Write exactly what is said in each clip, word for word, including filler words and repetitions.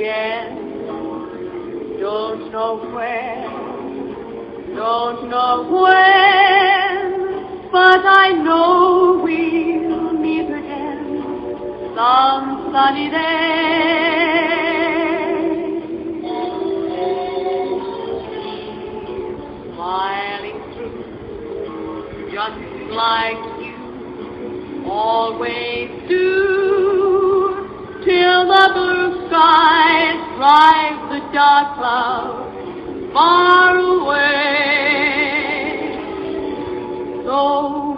Again, don't know when, don't know when, but I know we'll meet again some sunny day. Smiling through, just like you always do, till the blue sky drive the dark clouds far away. So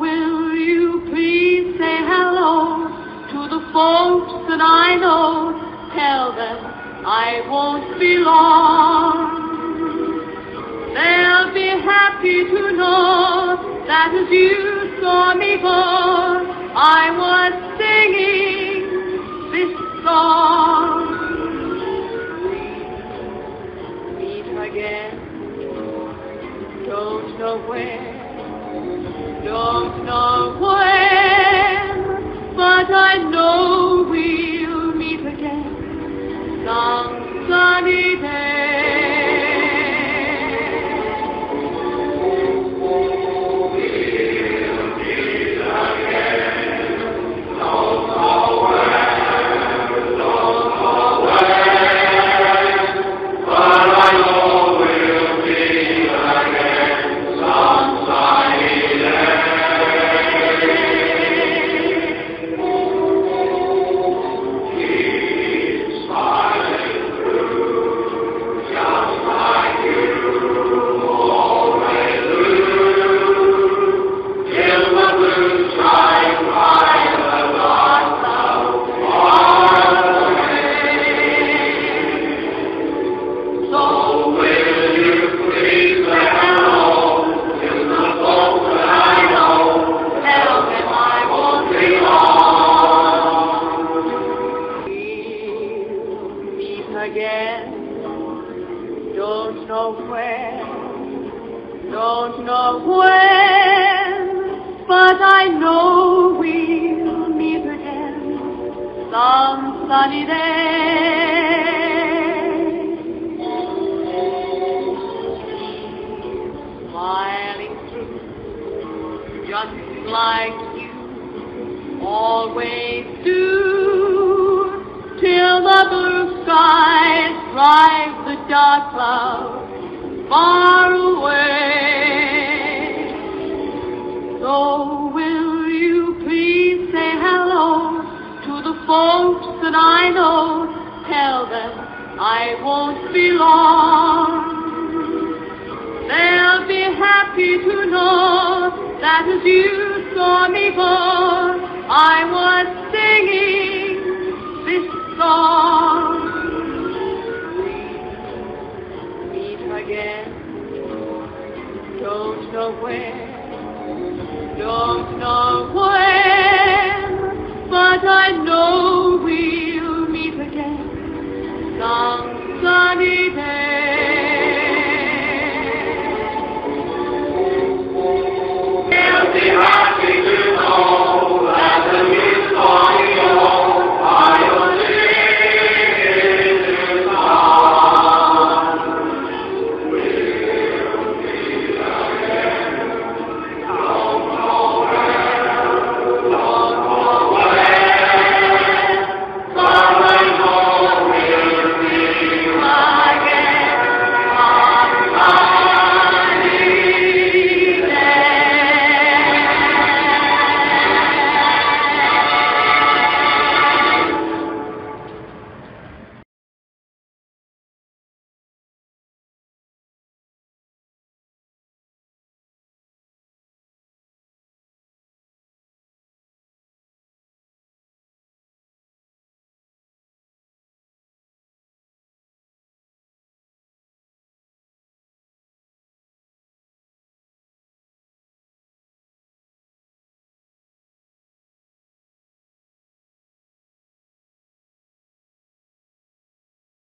will you please say hello to the folks that I know? Tell them I won't be long. They'll be happy to know that as you saw me go, I was singing this song. Don't know when, don't know when, but I know we'll meet again some sunny day. We'll meet again, don't know when, don't know when, but I know. Don't know where, don't know what.